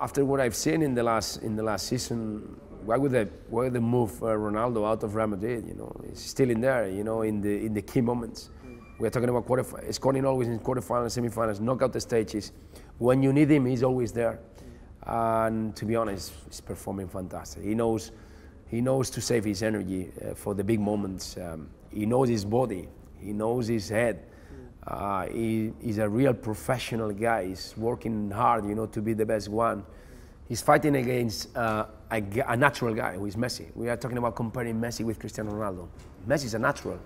After what I've seen in the last season, why would they move Ronaldo out of Real Madrid? You know, he's still in there. You know, in the key moments. We're talking about scoring always in quarterfinals, semifinals, knockout stages. When you need him, he's always there. And to be honest, he's performing fantastic. He knows to save his energy for the big moments. He knows his body. He knows his head. He's a real professional guy. He's working hard, you know, to be the best one. He's fighting against a natural guy who is Messi. We are talking about comparing Messi with Cristiano Ronaldo. Messi's a natural.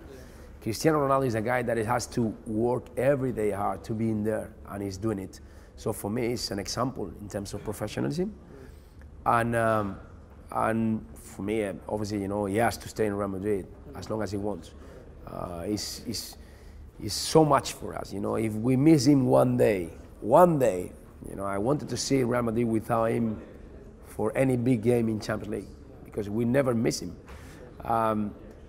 Cristiano Ronaldo is a guy that has to work every day hard to be in there, and he's doing it. So for me, it's an example in terms of professionalism. And for me, obviously, you know, he has to stay in Real Madrid as long as he wants. He's so much for us, you know. If we miss him one day, you know, I wanted to see Real Madrid without him for any big game in Champions League because we never miss him.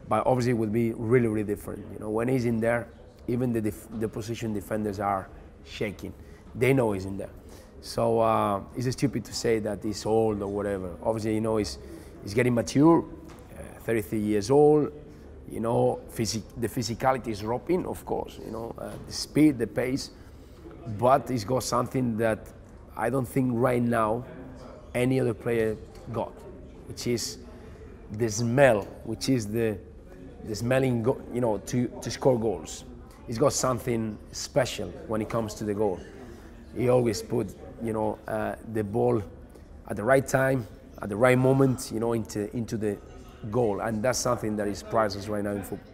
But obviously, it would be really, really different. You know, when he's in there, even the position defenders are shaking. They know he's in there. So it's stupid to say that he's old or whatever. Obviously, you know, he's getting mature, 33 years old. You know, the physicality is dropping, of course, you know, the speed, the pace, but he's got something that I don't think right now any other player got, which is the smell, which is the smelling, you know, to score goals. He's got something special when it comes to the goal. He always put, you know, the ball at the right time, at the right moment, you know, into the goal, and that's something that is priceless right now in football.